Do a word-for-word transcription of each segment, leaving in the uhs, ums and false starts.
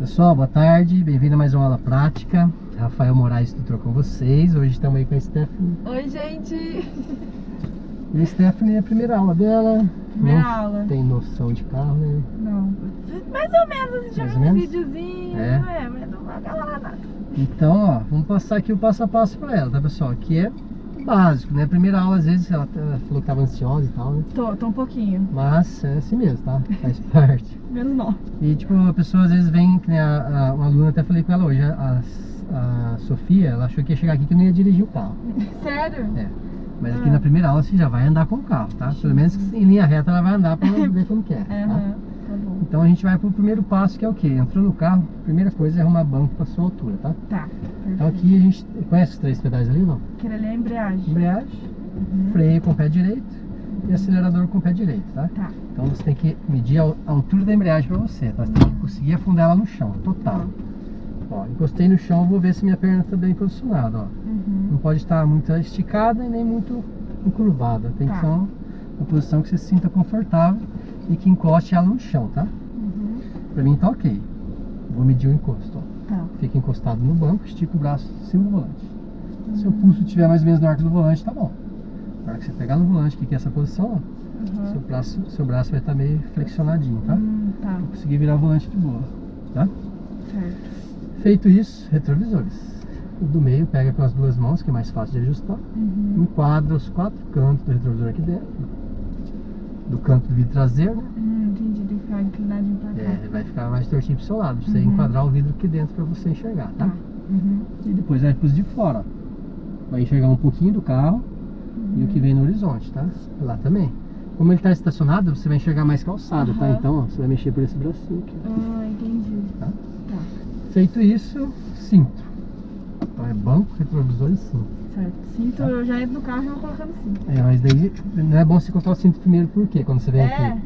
Pessoal, boa tarde, bem-vindo a mais uma aula prática. Rafael Morais Instrutor com vocês. Hoje estamos aí com a Sthefany. Oi, gente! E a Sthefany é a primeira aula dela. Primeira Não aula. Tem noção de carro, né? Não. Mais ou menos, já viu um videozinho, é. Não é? Mas não vai lá nada. Então, ó, vamos passar aqui o passo a passo para ela, tá, pessoal? Aqui é básico, né? Primeira aula, às vezes, ela falou que tava ansiosa e tal, né? Tô, tô um pouquinho. Mas é assim mesmo, tá? Faz parte. Menos não. E, tipo, a pessoa às vezes vem, que nem a, a, uma aluna, até falei com ela hoje, a, a Sofia, ela achou que ia chegar aqui que eu não ia dirigir o carro. Sério? É. Mas aqui ah. na primeira aula você já vai andar com o carro, tá? Pelo menos em linha reta ela vai andar pra ver como que é, tá? Uhum, tá bom. Então a gente vai pro primeiro passo, que é o quê? Entrou no carro, a primeira coisa é arrumar banco pra sua altura, tá? Tá. Então aqui a gente conhece os três pedais ali ou não? Aquele ali é a embreagem. Embreagem, uhum. Freio com o pé direito e acelerador com o pé direito, tá? Tá. Então você tem que medir a altura da embreagem pra você, tá? Você tem que conseguir afundar ela no chão, total. Ó, encostei no chão, vou ver se minha perna está bem posicionada, ó. Uhum. Não pode estar muito esticada e nem muito encurvada. Tem tá. que ser uma, uma posição que você se sinta confortável e que encoste ela no chão, tá? Uhum. Pra mim tá ok. Vou medir o encosto, ó. Tá. Fica encostado no banco, estica o braço em cima do volante. Uhum. Se o pulso estiver mais ou menos no arco do volante, tá bom. Na hora que você pegar no volante, que é essa posição, ó, uhum. seu, braço, seu braço vai estar meio flexionadinho, tá? Uhum, tá. Vou conseguir virar o volante de boa, tá? Certo. Feito isso, retrovisores. O do meio pega com as duas mãos, que é mais fácil de ajustar. Uhum. Enquadra os quatro cantos do retrovisor aqui dentro. Do canto do vidro traseiro. Hum, entendi, tem que ficar inclinadinho pra cá. É, vai ficar mais tortinho pro seu lado, pra você uhum. enquadrar o vidro aqui dentro pra você enxergar, tá? Uhum. E depois vai pros de fora. Vai enxergar um pouquinho do carro uhum. e o que vem no horizonte, tá? Lá também. Como ele tá estacionado, você vai enxergar mais calçado, uhum. tá? Então, ó, você vai mexer por esse bracinho aqui. Ah, entendi. Tá? Tá. Feito isso, cinto. Então é banco, retrovisor e cinto. Certo. Cinto, tá? Eu já entro no carro e eu vou colocando cinto. É, mas daí não é bom você colocar o cinto primeiro, por quê? Quando você vem é. aqui.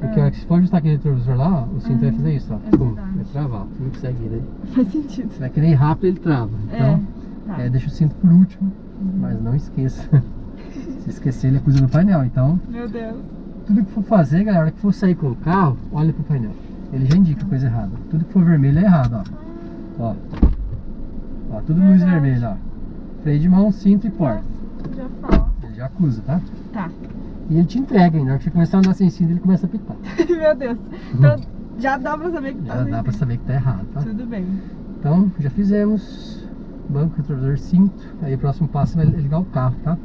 Porque é. a hora que você for ajustar aquele retrovisor lá, ó, o cinto uhum. vai fazer isso, ó. É Pum, vai travar. Você não consegue ir aí. Faz sentido. Você vai querer ir rápido, ele trava. Então, é. Tá. é, deixa o cinto por último, uhum. mas não esqueça. Se esquecer, ele acusa no painel, então. Meu Deus. Tudo que for fazer, galera, a hora que for sair com o carro, olha pro painel. Ele já indica coisa errada. Tudo que for vermelho é errado, ó. Ó, ó, tudo luz vermelha, ó. Freio de mão, cinto e porta. Já fala. Ele já acusa, tá? Tá. E ele te entrega ainda. Na hora que você começar a andar sem cinto, ele começa a pitar. Meu Deus. Então uhum. já dá pra saber que já tá errado. Já dá pra saber que tá errado, tá? Tudo bem. Então, já fizemos. Banco, retrovisor, cinto. Aí o próximo passo é ligar o carro, tá?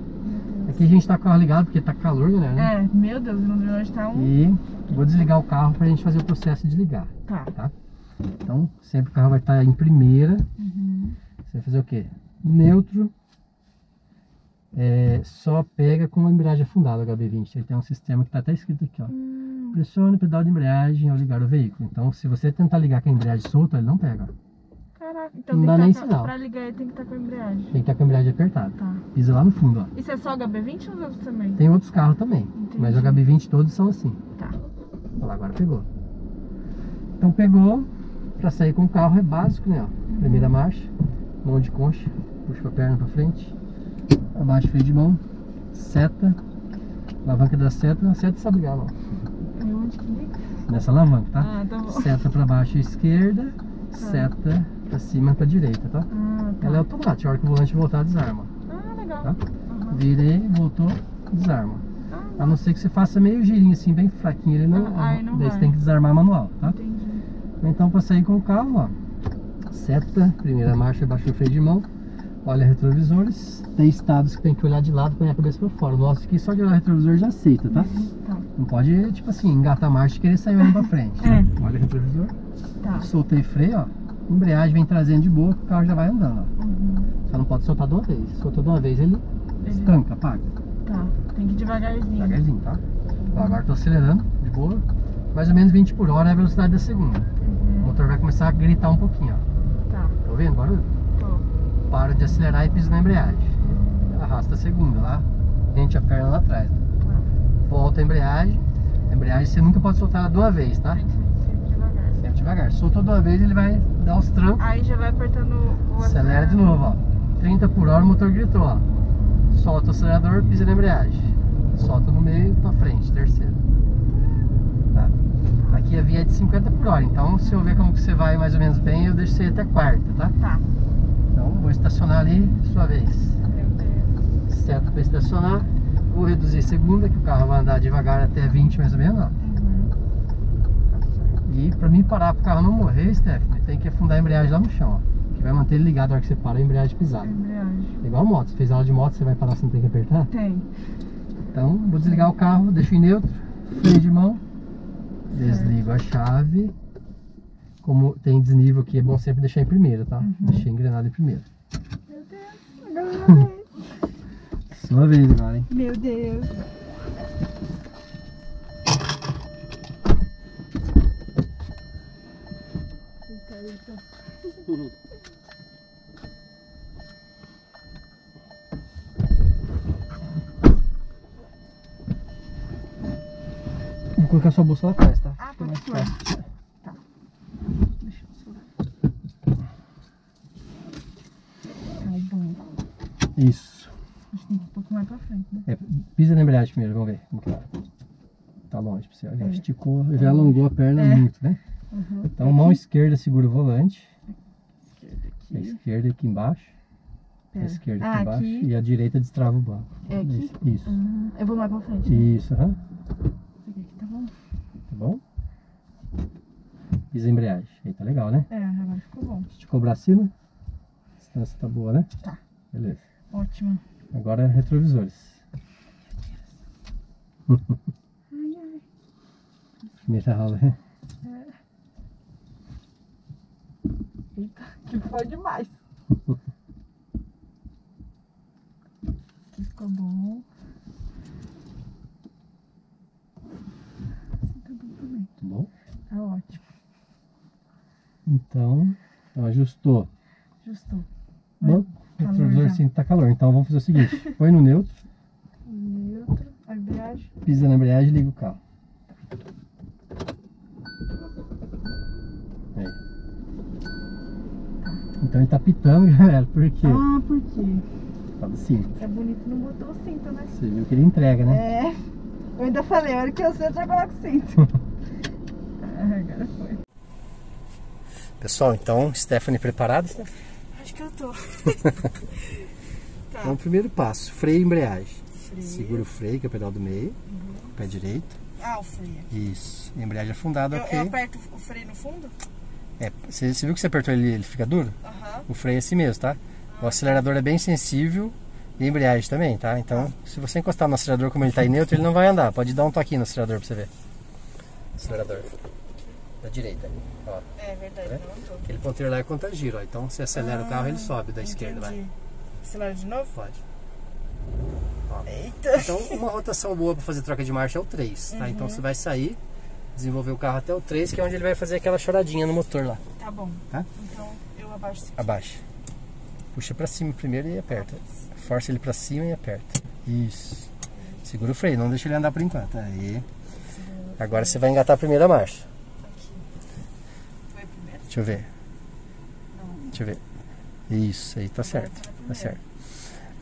Aqui a gente tá com o carro ligado porque tá calor, galera, né? É, meu Deus, não deu onde tá um. E vou desligar o carro pra gente fazer o processo de ligar. Tá. Tá? Então, sempre o carro vai estar em primeira. Uhum. Você vai fazer o quê? Neutro. É, só pega com a embreagem afundada, o H B vinte. Ele tem um sistema que está até escrito aqui, ó. Uhum. Pressione o pedal de embreagem ao ligar o veículo. Então, se você tentar ligar com a embreagem solta, ele não pega. Caraca, então não tem que estar para ligar, ele tem que estar com a embreagem. Tem que estar com a embreagem apertada. Tá. Pisa lá no fundo, ó. Isso é só H B vinte ou os outros também? Tem outros carros também. Entendi. Mas o H B vinte todos são assim. Tá. Olha lá, agora pegou. Então pegou, pra sair com o carro é básico, né? Ó. Primeira marcha, mão de concha, puxa a perna pra frente, abaixa o freio de mão, seta, alavanca da seta, a seta sabe ligar, ó. Nessa alavanca, tá? Ah, tá bom. Seta pra baixo à esquerda, tá. Seta pra cima pra direita, tá? Ah, tá. Ela é automática, a hora que o volante voltar, desarma. Ah, legal. Tá? Uhum. Virei, voltou, desarma. Ah, a não ser que você faça meio girinho assim, bem fraquinho, ele não, ah, não daí vai. Você tem que desarmar manual, tá? Entendi. Então, para sair com o carro, ó, seta, primeira marcha, baixou o freio de mão, olha retrovisores. Tem estados que tem que olhar de lado, põe a cabeça para fora. Nossa, aqui só de olhar o retrovisor já aceita, tá? Tá. Não pode, tipo assim, engatar a marcha e querer sair olhando para frente. É. Né? Olha o retrovisor. Tá. Soltei freio, ó. Embreagem vem trazendo de boa, o carro já vai andando, ó. Uhum. Só não pode soltar de uma vez. Soltou de uma vez, ele uhum. estanca, apaga. Tá. Tem que ir devagarzinho. Devagarzinho, tá? Uhum. Agora tô acelerando, de boa. Mais ou menos vinte por hora é a velocidade da segunda. O motor vai começar a gritar um pouquinho, ó. Tá. Tá vendo o barulho? Tô. Para de acelerar e pisa na embreagem. Arrasta a segunda lá, rente a perna lá atrás. Né? Tá. Volta a embreagem. A embreagem você nunca pode soltar ela de uma vez, tá? Sempre devagar. Sempre devagar. Soltou de uma vez, ele vai dar os trancos. Aí já vai apertando o acelerador. Acelera de novo, ó. trinta por hora o motor gritou, ó. Solta o acelerador, pisa na embreagem. Solta no meio, pra frente, terceiro. aqui a via é de cinquenta por hora, então se eu ver como que você vai mais ou menos bem, eu deixo você ir até quarta, tá? Tá. Então vou estacionar ali, sua vez. Certo para estacionar. Vou reduzir segunda, que o carro vai andar devagar até vinte mais ou menos, ó. E para mim parar para o carro não morrer, Sthefany, tem que afundar a embreagem lá no chão, ó, que vai manter ele ligado na hora que você para a embreagem pisada. Embreagem. É igual moto, você fez aula de moto, você vai parar, você não tem que apertar? Tem. Então vou desligar o carro, deixo em neutro, freio de mão, desligo a chave. Como tem desnível aqui, é bom sempre deixar em primeira, tá? Uhum. Deixei engrenada em primeira. Meu Deus, agora sua vez agora, hein? Meu Deus. Vou colocar sua bolsa lá atrás, tá? Ah, tá. Tá. Deixa eu segurar. Ai, bom. Isso. Acho que tem um pouco mais pra frente, né? É, pisa na embreagem primeiro, vamos ver. Vamos lá. Tá longe pra você. Olha, é. Esticou, já alongou a perna é. muito, né? Uhum. Então, mão esquerda segura o volante. Esquerda aqui. A esquerda aqui embaixo. É. A esquerda aqui ah, embaixo. Aqui. E a direita destrava o banco. É aqui? Isso. Uhum. Eu vou mais pra frente. Isso, aham. Né? Uhum. Tá bom? Tá bom? Pisa a embreagem. Aí tá legal, né? É, agora ficou bom. Esticou o braço cima. A distância tá boa, né? Tá. Beleza. Ótimo. Agora retrovisores. Ai, ai. Primeira aula, né? Eita, que foi demais. Aqui ficou bom. Bom? Tá ótimo. Então, então ajustou. Ajustou. Bom, o retrovisor sim tá calor. Então vamos fazer o seguinte: põe no neutro. Neutro, a embreagem. Pisa na embreagem e liga o carro. Aí. Então ele tá pitando, galera. Por quê? Ah, por quê? Por causa do cinto. É bonito, não botou o cinto, né? Você viu que ele entrega, né? É. Eu ainda falei: a hora que eu sei, eu já coloco o cinto. Pessoal, então, Sthefany, preparada? Acho que eu tô. Tá. Então, o primeiro passo, freio e embreagem. Freio. Segura o freio, que é o pedal do meio, uhum. Pé direito. Ah, o freio. Isso, embreagem afundada, eu, ok. Eu aperto o freio no fundo? É, você viu que você apertou ele, ele fica duro? Uhum. O freio é assim mesmo, tá? Ah. O acelerador é bem sensível e a embreagem também, tá? Então, ah. se você encostar no acelerador como ele tá em neutro, ele não vai andar. Pode dar um toquinho no acelerador pra você ver. Acelerador. Da direita, ó. É verdade, tá, não andou. Aquele ponteiro lá é contra giro, ó. Então você acelera ah, o carro, ele sobe da entendi. Esquerda, vai. Acelera de novo? Pode. Ó. Eita! Então uma rotação boa para fazer troca de marcha é o três, uhum. Tá? Então você vai sair, desenvolver o carro até o três, que é onde ele vai fazer aquela choradinha no motor lá. Tá bom. Tá? Então eu abaixo esse aqui. Abaixa. Puxa para cima primeiro e aperta. Força ele para cima e aperta. Isso. Segura o freio, não deixa ele andar por enquanto. Aí. Agora você vai engatar a primeira marcha. Deixa eu ver. Deixa eu ver. Isso, aí tá certo. Tá certo.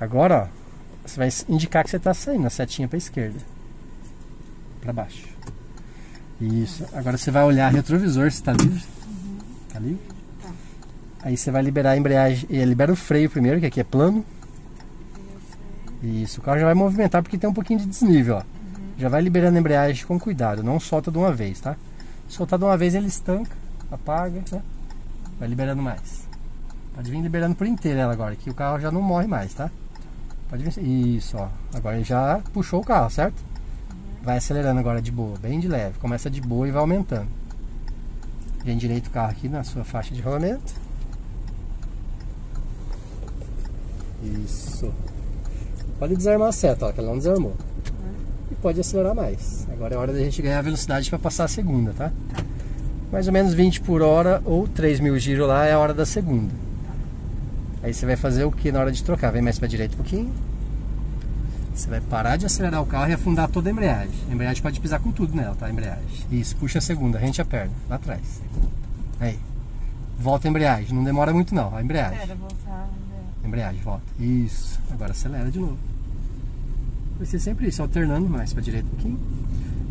Agora, ó, você vai indicar que você tá saindo, a setinha pra esquerda. Pra baixo. Isso. Agora você vai olhar retrovisor, se tá livre. Uhum. Tá livre? Tá. Aí você vai liberar a embreagem, libera o freio primeiro, que aqui é plano. Isso, o carro já vai movimentar porque tem um pouquinho de desnível, ó. Uhum. Já vai liberando a embreagem com cuidado, não solta de uma vez, tá? Soltar de uma vez ele estanca. Apaga, né? Vai liberando mais. Pode vir liberando por inteiro ela agora, que o carro já não morre mais, tá? Pode vir. Isso, ó. Agora ele já puxou o carro, certo? Vai acelerando agora de boa, bem de leve. Começa de boa e vai aumentando. Vem direito o carro aqui na sua faixa de rolamento. Isso. Pode desarmar a seta, ó, que ela não desarmou. E pode acelerar mais. Agora é hora da gente ganhar velocidade para passar a segunda, tá? Mais ou menos vinte por hora ou três mil giros lá é a hora da segunda. Aí você vai fazer o que na hora de trocar? Vem mais para a direita um pouquinho. Você vai parar de acelerar o carro e afundar toda a embreagem. A embreagem pode pisar com tudo nela, tá? A embreagem. Isso, puxa a segunda, rente a perna, lá atrás. Aí. Volta a embreagem, não demora muito não, a embreagem. Espera, voltar. Embreagem, volta. Isso, agora acelera de novo. Vai ser sempre isso, alternando mais para a direita um pouquinho.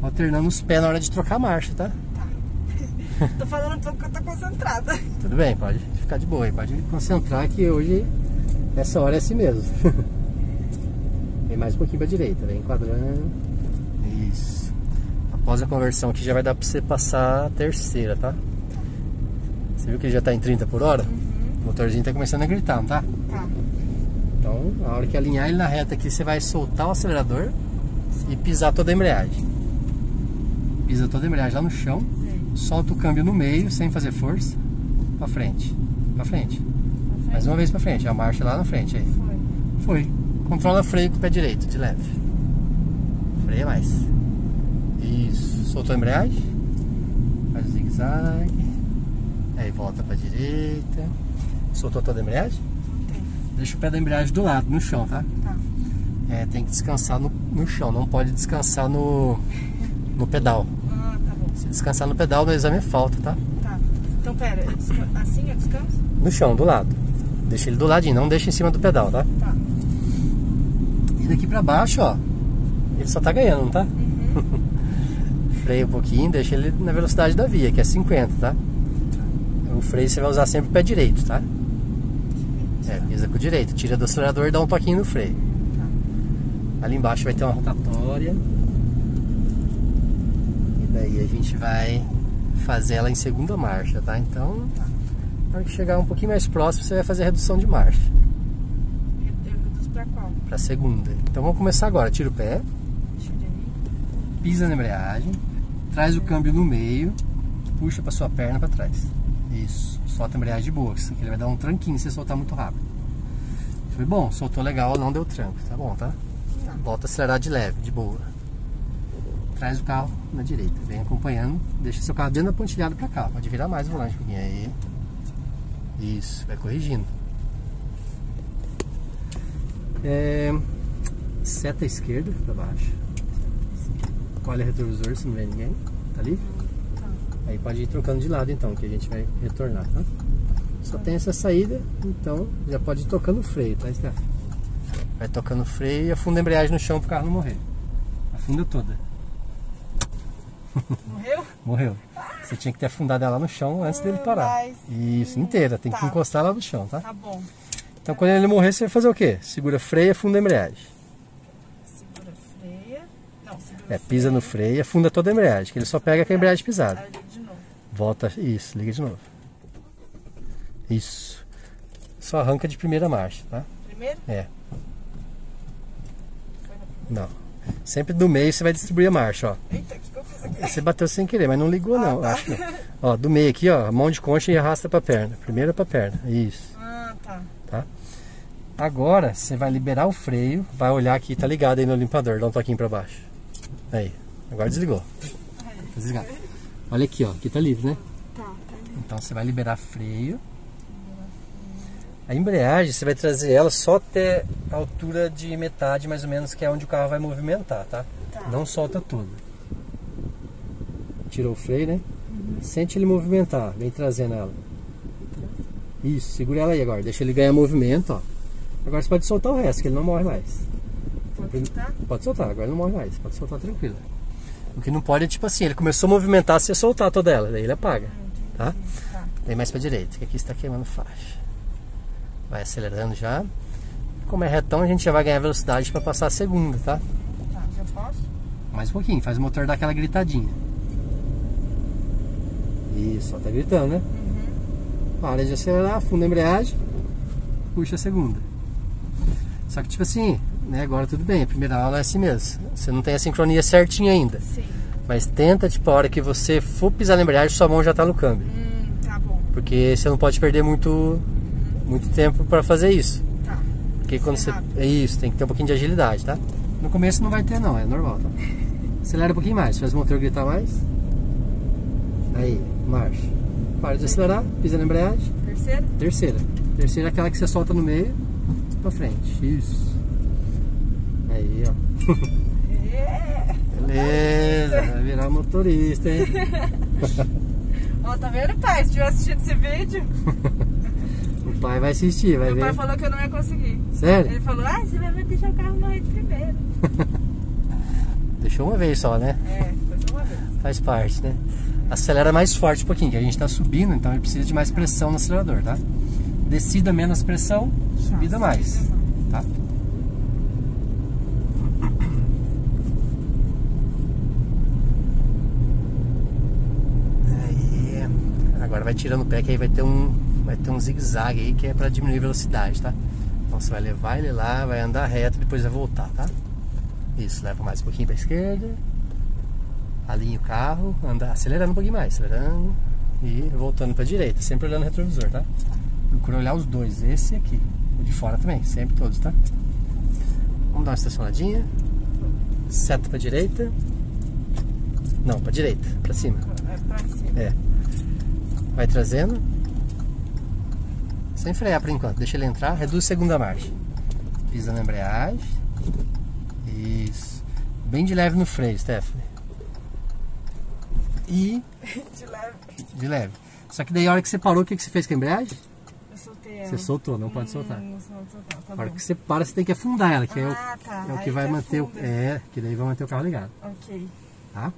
Alternando os pés na hora de trocar a marcha, tá? Tá. Tô falando pouco porque eu tô concentrada. Tudo bem, pode ficar de boa aí, pode concentrar que hoje, essa hora é assim mesmo. Vem mais um pouquinho pra direita, vem enquadrando. Isso. Após a conversão aqui já vai dar pra você passar a terceira, tá? Você viu que ele já tá em trinta por hora? Uhum. O motorzinho tá começando a gritar, não tá? Tá. Então, na hora que alinhar ele na reta aqui, você vai soltar o acelerador e pisar toda a embreagem. Pisa toda a embreagem lá no chão. Sim. Solta o câmbio no meio, sem fazer força. Pra frente. Pra frente. Pra frente. Mais uma vez pra frente. A marcha lá na frente. Aí. Foi. Foi. Controla freio com o pé direito, de leve. Freia mais. Isso. Soltou a embreagem. Faz o zigue-zague. Aí volta pra direita. Soltou toda a embreagem? Okay. Deixa o pé da embreagem do lado, no chão, tá? Tá. É, tem que descansar no, no chão. Não pode descansar no... no pedal. Ah, tá bom. Se descansar no pedal, no exame é falta, tá? Tá. Então, pera, assim eu descanso? No chão, do lado. Deixa ele do ladinho, não deixa em cima do pedal, tá? Tá. E daqui pra baixo, ó, ele só tá ganhando, não tá? Uhum. Freia um pouquinho, deixa ele na velocidade da via, que é cinquenta, tá? O freio você vai usar sempre o pé direito, tá? É, pisa com o direito. Tira do acelerador e dá um toquinho no freio. Tá. Ali embaixo vai ter uma rotatória. Daí a gente vai fazer ela em segunda marcha, tá? Então, na hora que chegar um pouquinho mais próximo, você vai fazer a redução de marcha. Eu reduzo pra qual? Pra segunda. Então vamos começar agora. Tira o pé, pisa na embreagem, traz o câmbio no meio, puxa pra sua perna pra trás. Isso. Solta a embreagem de boa, que ele vai dar um tranquinho se você soltar muito rápido. Foi bom, soltou legal, não deu tranco, tá bom, tá? Volta a acelerar de leve, de boa. Traz o carro na direita, vem acompanhando, deixa seu carro dentro da pontilhada pra cá, pode virar mais o volante um pouquinho aí. Isso, vai corrigindo. É, seta esquerda pra baixo. Colhe o retrovisor se não vê ninguém. Tá ali? Aí pode ir trocando de lado então, que a gente vai retornar, tá? Só tem essa saída, então já pode ir tocando o freio, tá, Steph? Vai tocando o freio e afunda a embreagem no chão pro carro não morrer. Afunda toda. Morreu? Morreu. Você tinha que ter afundado ela no chão antes dele parar. Isso, inteira. Tem que encostar ela no chão, tá? Tá bom. Então quando ele morrer, você vai fazer o quê? Segura freia, afunda a embreagem. Segura freia. Não, segura freia. É, pisa no freio, afunda toda a embreagem, que ele só pega com a embreagem pisada. De novo. Volta, isso, liga de novo. Isso. Só arranca de primeira marcha, tá? Primeiro? É. Não. Sempre do meio você vai distribuir a marcha, ó. Eita, que você bateu sem querer, mas não ligou, ah, não, tá. Acho que não. Ó, do meio aqui, ó, mão de concha e arrasta pra perna. Primeira pra perna, isso. Ah, tá. Tá? Agora, você vai liberar o freio, vai olhar aqui, tá ligado aí no limpador, dá um toquinho pra baixo. Aí, agora desligou. Desligado. Olha aqui, ó, aqui tá livre, né? Tá, tá livre. Então, você vai liberar freio. A embreagem, você vai trazer ela só até a altura de metade, mais ou menos, que é onde o carro vai movimentar, tá? Tá. Não solta tudo. Tirou o freio, né? Uhum. Sente ele movimentar, vem trazendo ela. Isso, segura ela aí agora, deixa ele ganhar movimento, ó. Agora você pode soltar o resto, que ele não morre mais. Pode soltar? Pode soltar, agora não morre mais, pode soltar tranquilo. O que não pode é tipo assim, ele começou a movimentar, você soltar toda ela, daí ele apaga, tá? Tá. Vem mais pra direita, que aqui está queimando faixa. Vai acelerando já. Como é retão, a gente já vai ganhar velocidade para passar a segunda, tá? Tá, já posso? Mais um pouquinho, faz o motor dar aquela gritadinha. Isso, ó, tá gritando, né? Uhum. Para de acelerar, afunda a embreagem, puxa a segunda. Só que tipo assim, né, agora tudo bem, a primeira aula é assim mesmo. Você não tem a sincronia certinha ainda. Sim. Mas tenta, tipo, a hora que você for pisar na embreagem, sua mão já tá no câmbio. Hum, tá bom. Porque você não pode perder muito, uhum. muito tempo para fazer isso. Tá. Porque quando você... É isso, tem que ter um pouquinho de agilidade, tá? No começo não vai ter não, é normal, tá? Acelera um pouquinho mais, faz o motor gritar mais. Aí, marcha. Para de acelerar, pisa na embreagem. Terceira? Terceira. Terceira é aquela que você solta no meio, pra frente. Isso. Aí, ó. É. Beleza, vai virar motorista, hein? Ó, tá vendo, pai? Se tiver assistido esse vídeo... O pai vai assistir, vai Meu ver. Meu pai falou que eu não ia conseguir. Sério? Ele falou, ah, você vai deixar o carro morrer de primeira. Deixou uma vez só, né? É, foi só uma vez. Faz parte, né? acelera mais forte um pouquinho, que a gente está subindo, então ele precisa de mais pressão no acelerador, tá? Descida menos pressão, subida mais, tá? Aí, agora vai tirando o pé, que aí vai ter um, vai ter um zigue-zague aí, que é para diminuir a velocidade, tá? Então você vai levar ele lá, vai andar reto e depois vai voltar, tá? Isso, leva mais um pouquinho para a esquerda, alinha o carro, anda acelerando um pouquinho mais, acelerando e voltando para a direita, sempre olhando o retrovisor, tá? Procura olhar os dois, esse aqui, o de fora também, sempre todos, tá? Vamos dar uma estacionadinha, seta para direita, não, para direita, para cima. É para cima. É. Vai trazendo, sem frear por enquanto, deixa ele entrar, reduz a segunda marcha, pisa na embreagem. Isso. Bem de leve no freio, Sthefany. E... De leve. De leve. Só que daí a hora que você parou, o que, que você fez com a embreagem? Eu soltei ela. Você soltou, não pode hum, soltar. Não soltar, tá a hora bom. Que você para, você tem que afundar ela, que ah, é o, tá. é o que aí vai manter afunda. o... É, que daí vai manter o carro ligado. Ok. Tá?